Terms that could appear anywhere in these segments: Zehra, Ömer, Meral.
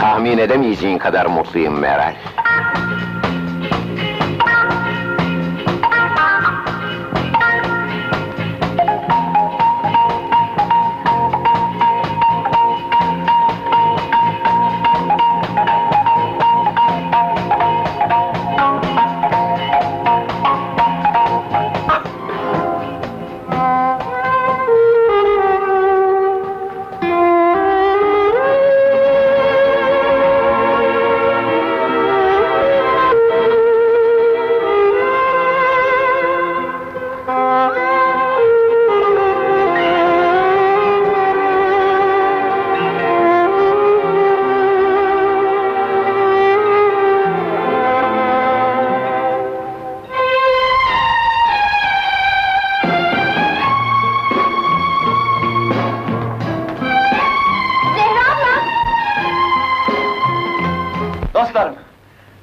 Tahmin edemeyeceğin kadar mutluyum Meral.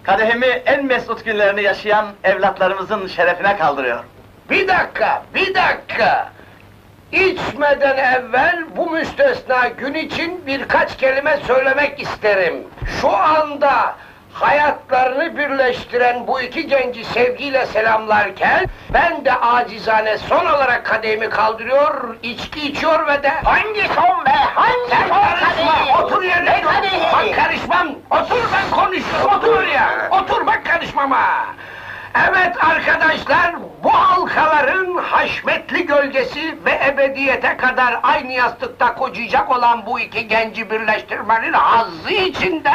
Kadehimi en mesut günlerini yaşayan evlatlarımızın şerefine kaldırıyorum. Bir dakika, bir dakika! İçmeden evvel bu müstesna gün için birkaç kelime söylemek isterim. Şu anda hayatlarını birleştiren bu iki genci sevgiyle selamlarken, ben de acizane son olarak kadehimi kaldırıyor, içki içiyor ve de... Hangi son be? Hangi sen son kadehi? Otur yerine! Bak karışmam! Otur ben konuşurum, otur ya! Otur bak karışmama! Evet arkadaşlar, bu halkaların haşmetli gölgesi ve ebediyete kadar aynı yastıkta kocayacak olan bu iki genci birleştirmenin hazzı içinde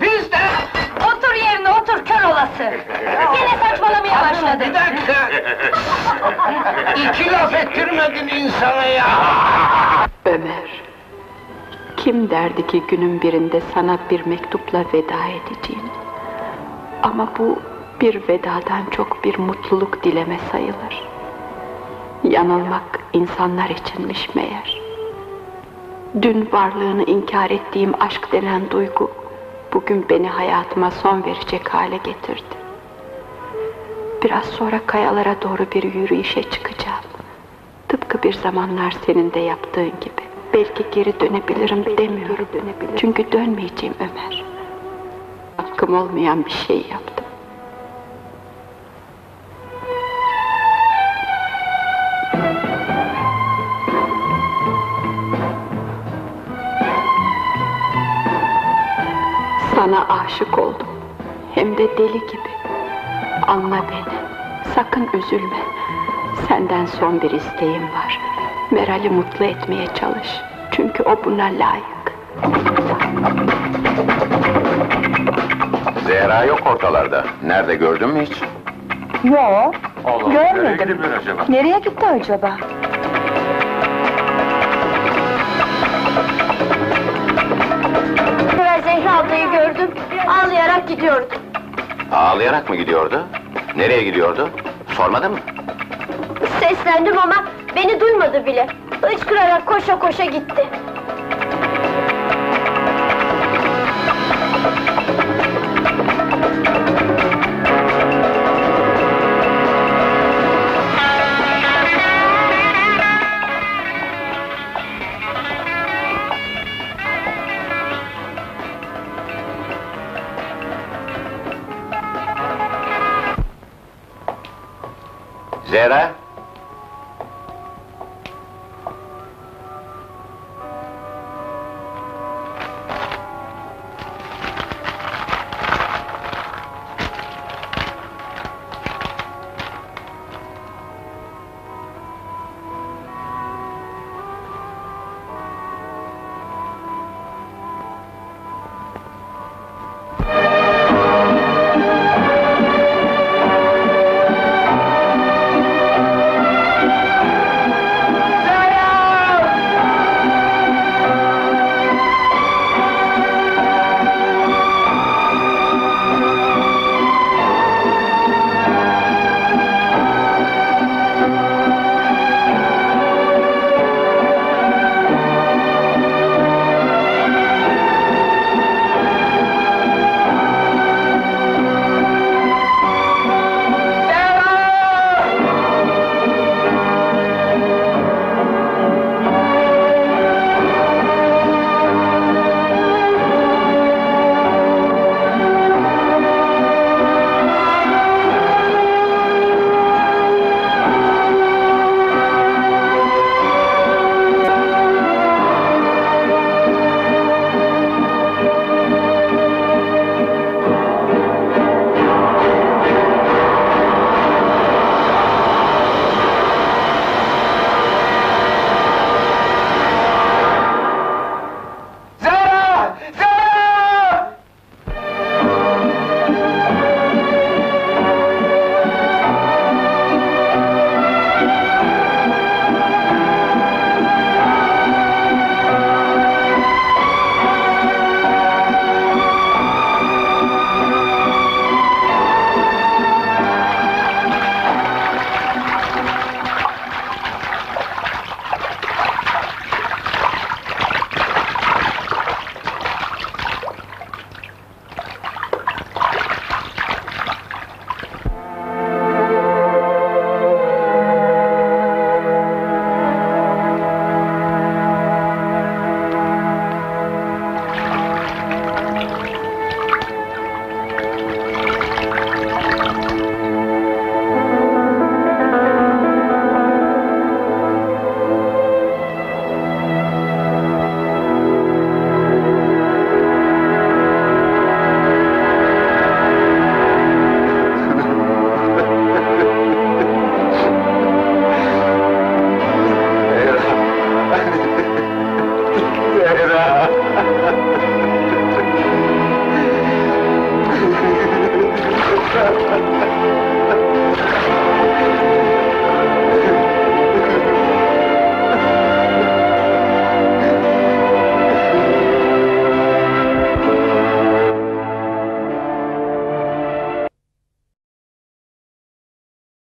biz de... Otur yerine otur kör olası! Gene saçmalamaya başladı! Bir dakika! İki laf ettirmedin insana ya! Ömer! Kim derdi ki günün birinde sana bir mektupla veda edeceğini? Ama bu... bir vedadan çok bir mutluluk dileme sayılır. Yanılmak insanlar içinmiş meğer. Dün varlığını inkar ettiğim aşk denen duygu, bugün beni hayatıma son verecek hale getirdi. Biraz sonra kayalara doğru bir yürüyüşe çıkacağım. Tıpkı bir zamanlar senin de yaptığın gibi. Belki geri dönebilirim demiyorum. Çünkü dönmeyeceğim Ömer. Hakkım olmayan bir şey yaptım. Sana aşık oldum, hem de deli gibi. Anla beni, sakın üzülme. Senden son bir isteğim var. Meral'i mutlu etmeye çalış. Çünkü o buna layık. Zehra yok ortalarda. Nerede, gördün mü hiç? Yok, görmedim. Nereye gitti acaba? Ablayı gördüm, ağlayarak gidiyordu. Ağlayarak mı gidiyordu? Nereye gidiyordu? Sormadın mı? Seslendim ama beni duymadı bile. Hıçkırarak koşa koşa gitti. Zehra!